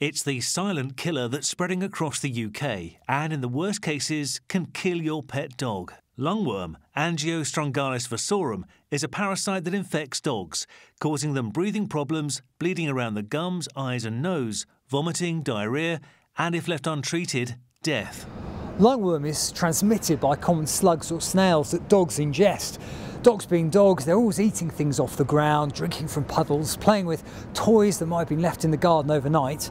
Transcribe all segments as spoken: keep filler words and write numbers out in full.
It's the silent killer that's spreading across the U K and, in the worst cases, can kill your pet dog. Lungworm, Angiostrongylus vasorum, is a parasite that infects dogs, causing them breathing problems, bleeding around the gums, eyes and nose, vomiting, diarrhoea and, if left untreated, death. Lungworm is transmitted by common slugs or snails that dogs ingest. Dogs being dogs, they're always eating things off the ground, drinking from puddles, playing with toys that might have been left in the garden overnight.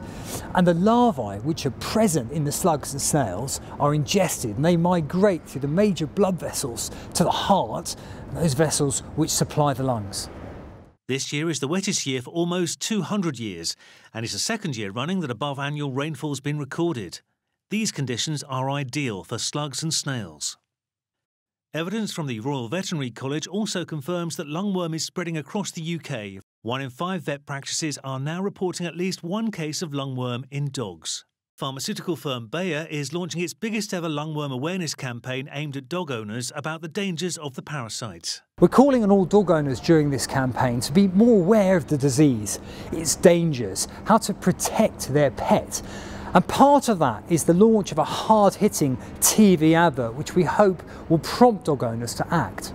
And the larvae, which are present in the slugs and snails, are ingested and they migrate through the major blood vessels to the heart, those vessels which supply the lungs. This year is the wettest year for almost two hundred years, and it's the second year running that above annual rainfall's been recorded. These conditions are ideal for slugs and snails. Evidence from the Royal Veterinary College also confirms that lungworm is spreading across the U K. One in five vet practices are now reporting at least one case of lungworm in dogs. Pharmaceutical firm Bayer is launching its biggest ever lungworm awareness campaign aimed at dog owners about the dangers of the parasite. We're calling on all dog owners during this campaign to be more aware of the disease, its dangers, how to protect their pet. And part of that is the launch of a hard-hitting T V advert, which we hope will prompt dog owners to act.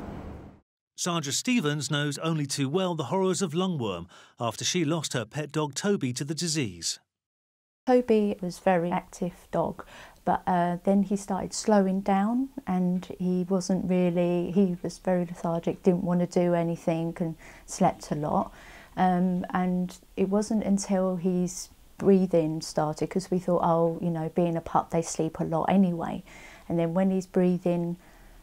Sandra Stevens knows only too well the horrors of lungworm after she lost her pet dog Toby to the disease. Toby was a very active dog, but uh, then he started slowing down and he wasn't really, he was very lethargic, didn't want to do anything and slept a lot. Um, and it wasn't until he's breathing started, because we thought, oh, you know, being a pup they sleep a lot anyway, and then when his breathing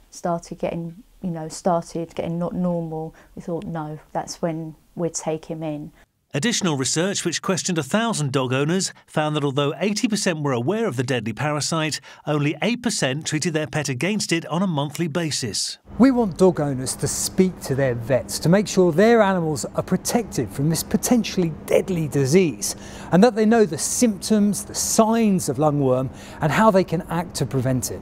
started getting, you know, started getting not normal, we thought, no, that's when we'd take him in. Additional research which questioned a thousand dog owners found that although eighty percent were aware of the deadly parasite, only eight percent treated their pet against it on a monthly basis. We want dog owners to speak to their vets to make sure their animals are protected from this potentially deadly disease and that they know the symptoms, the signs of lungworm and how they can act to prevent it.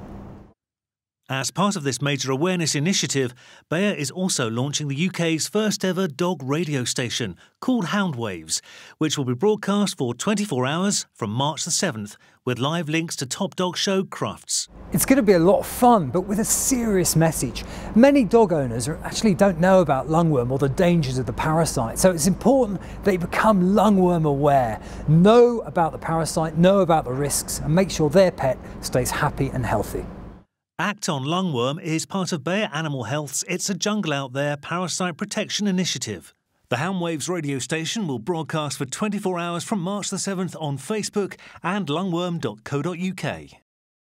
As part of this major awareness initiative, Bayer is also launching the U K's first ever dog radio station, called Hound Waves, which will be broadcast for twenty-four hours from March the seventh, with live links to top dog show Crufts. It's going to be a lot of fun, but with a serious message. Many dog owners actually don't know about lungworm or the dangers of the parasite, so it's important they become lungworm aware, know about the parasite, know about the risks, and make sure their pet stays happy and healthy. Act on Lungworm is part of Bayer Animal Health's It's a Jungle Out There Parasite Protection Initiative. The Hound Waves radio station will broadcast for twenty-four hours from March the seventh on Facebook and lungworm dot co dot U K.